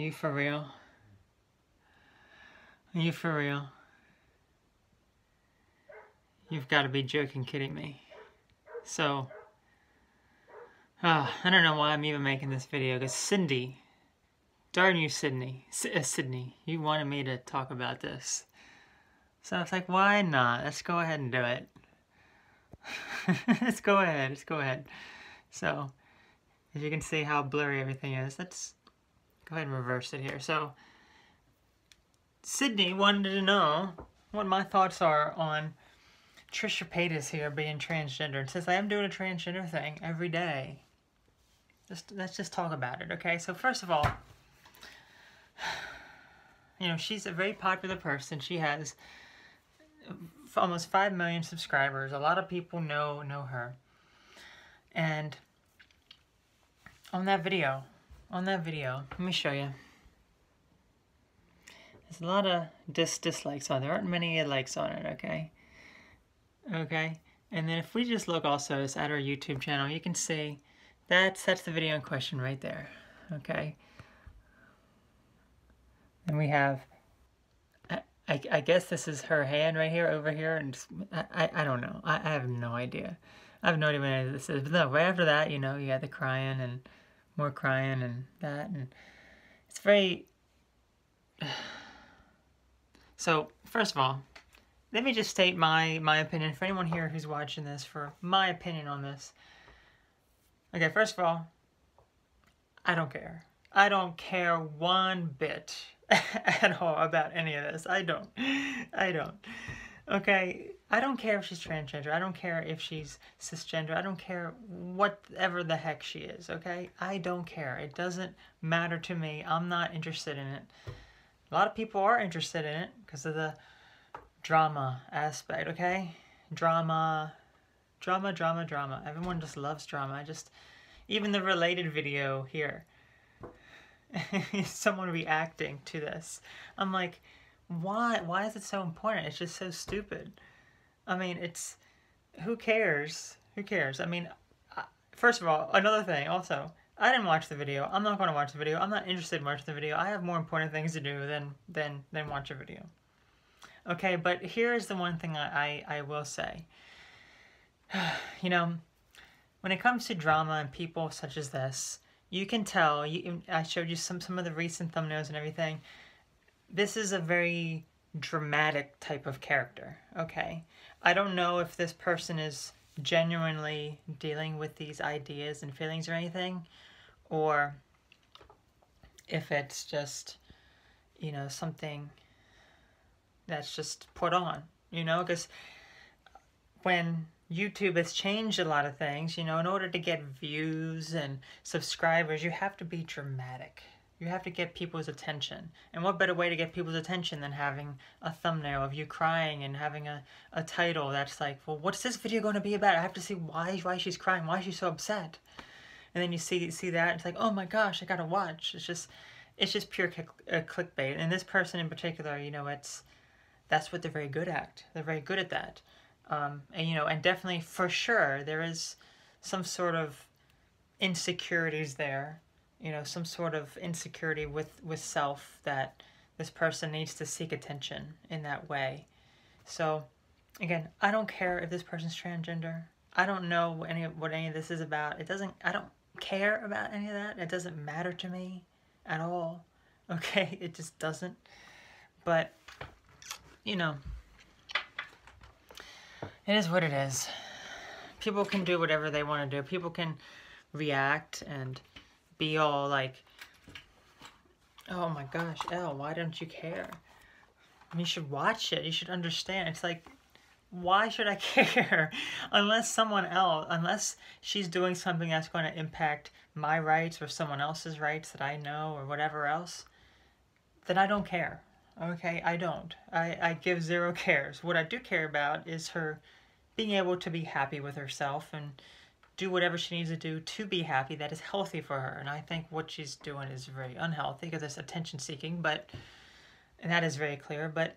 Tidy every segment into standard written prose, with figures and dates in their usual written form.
You for real? You for real? You've got to be joking, kidding me. So, I don't know why I'm even making this video, because Cindee, darn you Sydney, Sydney, you wanted me to talk about this. So I was like, why not? Let's go ahead and do it. let's go ahead. So, as you can see how blurry everything is, let's go ahead and reverse it here. So, Sydney wanted to know what my thoughts are on Trisha Paytas here being transgender. And since I am doing a transgender thing every day, let's just talk about it, okay? So first of all, you know, she's a very popular person. She has almost 5 million subscribers. A lot of people know her. And on that video, let me show you. There's a lot of dislikes on there. There aren't many likes on it, okay? Okay, and then if we just look also at our YouTube channel, you can see that's the video in question right there, okay? And we have, I guess this is her hand right here, over here, and just, I don't know. I have no idea. I have no idea what this is, but no, right after that, you know, you got the crying and more crying and that, and it's very... So, first of all, let me just state my opinion for anyone here who's watching this, for my opinion on this. Okay, first of all, I don't care. I don't care one bit at all about any of this. I don't. Okay, I don't care if she's transgender. I don't care if she's cisgender. I don't care whatever the heck she is, okay? I don't care. It doesn't matter to me. I'm not interested in it. A lot of people are interested in it because of the drama aspect, okay? Drama. Everyone just loves drama. Even the related video here, someone reacting to this. I'm like, why is it so important? It's just so stupid. I mean, it's, who cares? I mean, first of all, another thing also, I didn't watch the video. I'm not going to watch the video. I'm not interested in watching the video. I have more important things to do than watch a video. Okay, but here is the one thing I will say. You know, when it comes to drama and people such as this, you can tell, I showed you some of the recent thumbnails and everything, this is a very dramatic type of character, okay? I don't know if this person is genuinely dealing with these ideas and feelings or anything, or if it's just, you know, something that's just put on, you know, because when YouTube has changed a lot of things, you know, in order to get views and subscribers, you have to be dramatic. You have to get people's attention. And what better way to get people's attention than having a thumbnail of you crying and having a title that's like, well, what's this video going to be about? I have to see why she's crying, why she's so upset. And then you see that, it's like, oh my gosh, I gotta watch. It's just pure clickbait. And this person in particular, you know, that's what they're very good at. They're very good at that. And, you know, and definitely, for sure, there is some sort of insecurities there, you know, some sort of insecurity with self that this person needs to seek attention in that way. So, again, I don't care if this person's transgender. I don't know what any of this is about. I don't care about any of that. It doesn't matter to me at all, okay? It just doesn't. But, you know, it is what it is. People can do whatever they want to do. People can react and be all like, oh my gosh, Elle, why don't you care? You should watch it. You should understand. It's like, why should I care? Unless she's doing something that's going to impact my rights or someone else's rights that I know or whatever else, then I don't care. Okay, I don't. I give zero cares. What I do care about is her being able to be happy with herself and do whatever she needs to do to be happy that is healthy for her. And I think what she's doing is very unhealthy because it's attention seeking, and that is very clear. But,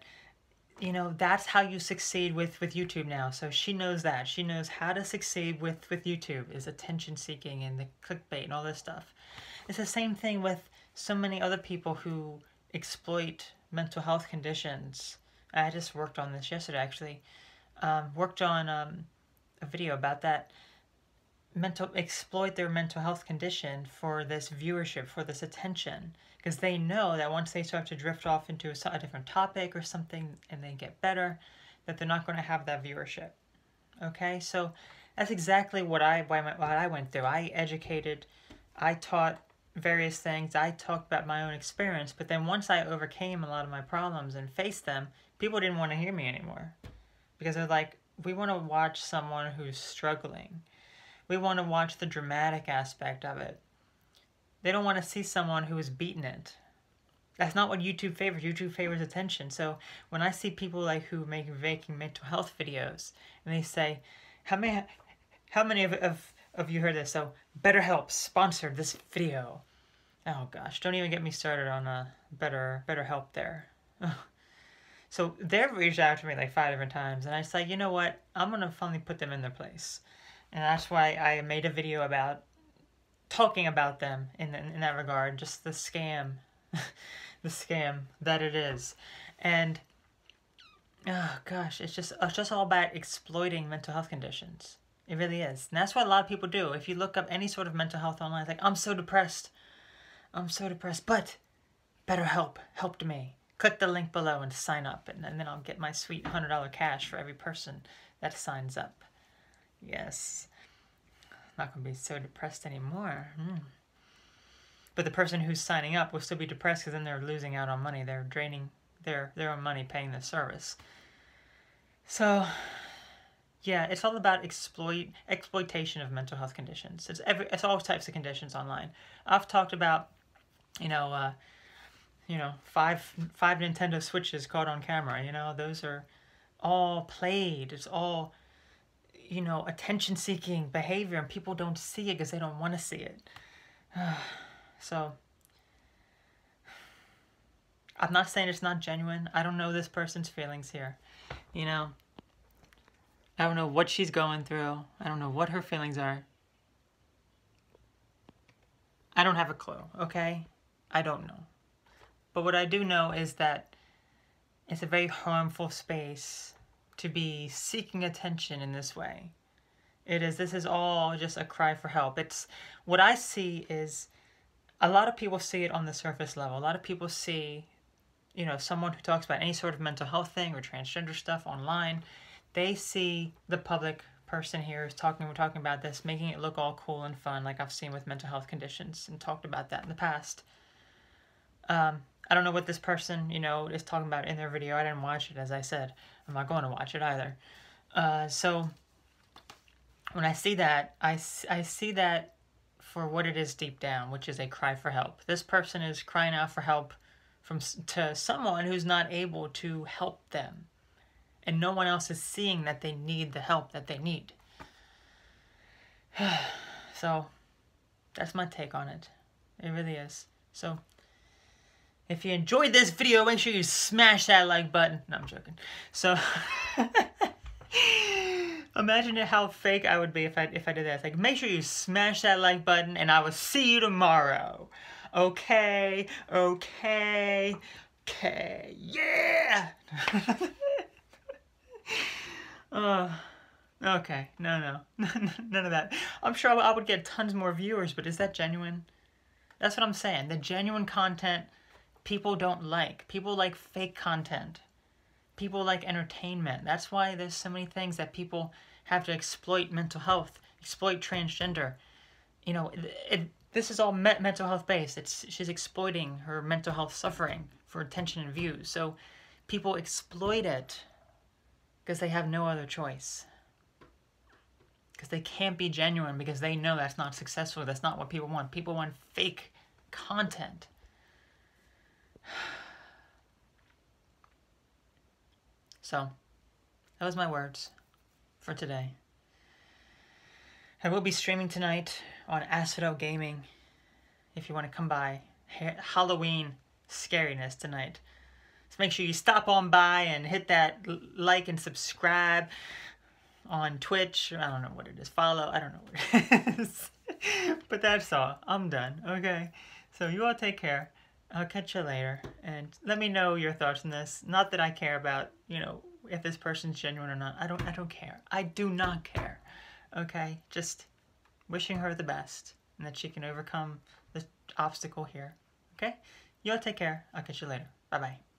you know, that's how you succeed with YouTube now. So she knows that. She knows how to succeed with YouTube is attention seeking and the clickbait and all this stuff. It's the same thing with so many other people who exploit mental health conditions. I just worked on this yesterday, actually. Worked on a video about that. Exploit their mental health condition for this viewership, for this attention, because they know that once they start to drift off into a different topic or something and they get better, that they're not going to have that viewership. Okay, so that's exactly what I went through. I educated, I taught various things, I talked about my own experience, but then once I overcame a lot of my problems and faced them, people didn't want to hear me anymore, because they're like, we want to watch someone who's struggling. We want to watch the dramatic aspect of it. They don't want to see someone who is beaten it. That's not what YouTube favors. YouTube favors attention. So when I see people like who making mental health videos, and they say, how many of you heard this? So BetterHelp sponsored this video. Oh gosh, don't even get me started on BetterHelp there. So they've reached out to me like 5 different times, and I said, you know what? I'm gonna finally put them in their place. And that's why I made a video about talking about them in that regard, just the scam, the scam that it is. And oh gosh, it's just all about exploiting mental health conditions. It really is. And that's what a lot of people do. If you look up any sort of mental health online, it's like, I'm so depressed, but BetterHelp helped me. Click the link below and sign up, and then I'll get my sweet $100 cash for every person that signs up. Yes, I'm not going to be so depressed anymore. But the person who's signing up will still be depressed, because then they're losing out on money. They're draining their own money paying the service. So yeah, it's all about exploitation of mental health conditions. It's all types of conditions online. I've talked about, five Nintendo Switches caught on camera. Those are all played. It's all, attention-seeking behavior, and people don't see it because they don't want to see it. So, I'm not saying it's not genuine. I don't know this person's feelings here. I don't know what she's going through. I don't know what her feelings are. I don't have a clue, okay? I don't know. But what I do know is that it's a very harmful space to be seeking attention in this way. This is all just a cry for help. What I see is, a lot of people see it on the surface level. A lot of people see, someone who talks about any sort of mental health thing or transgender stuff online. They see the public person here is we're talking about this, making it look all cool and fun, like I've seen with mental health conditions, and talked about that in the past. I don't know what this person, is talking about in their video. I didn't watch it, as I said. I'm not going to watch it either. So when I see that, I see that for what it is deep down, which is a cry for help. This person is crying out for help to someone who's not able to help them. And no one else is seeing that they need the help that they need. So that's my take on it. It really is. So if you enjoyed this video, make sure you smash that like button. No, I'm joking. So imagine how fake I would be if I did that. It's like, make sure you smash that like button, and I will see you tomorrow. Okay. Yeah. Okay. No. None of that. I'm sure I would get tons more viewers, but is that genuine? That's what I'm saying. The genuine content people don't like. People like fake content. People like entertainment. That's why there's so many things that people have to exploit mental health, exploit transgender. This is all mental health based. She's exploiting her mental health suffering for attention and views. So people exploit it because they have no other choice. Because they can't be genuine, because they know that's not successful. That's not what people want. People want fake content. So, that was my words for today. I will be streaming tonight on Asphodel Gaming, if you want to come by. Halloween scariness tonight. So make sure you stop on by and hit that like and subscribe on Twitch. I don't know what it is. Follow. I don't know what it is. But that's all. I'm done. Okay. So you all take care. I'll catch you later. And let me know your thoughts on this. Not that I care about, you know, if this person's genuine or not. I don't care. I do not care. Okay? Just wishing her the best and that she can overcome the obstacle here. Okay? You all take care. I'll catch you later. Bye-bye.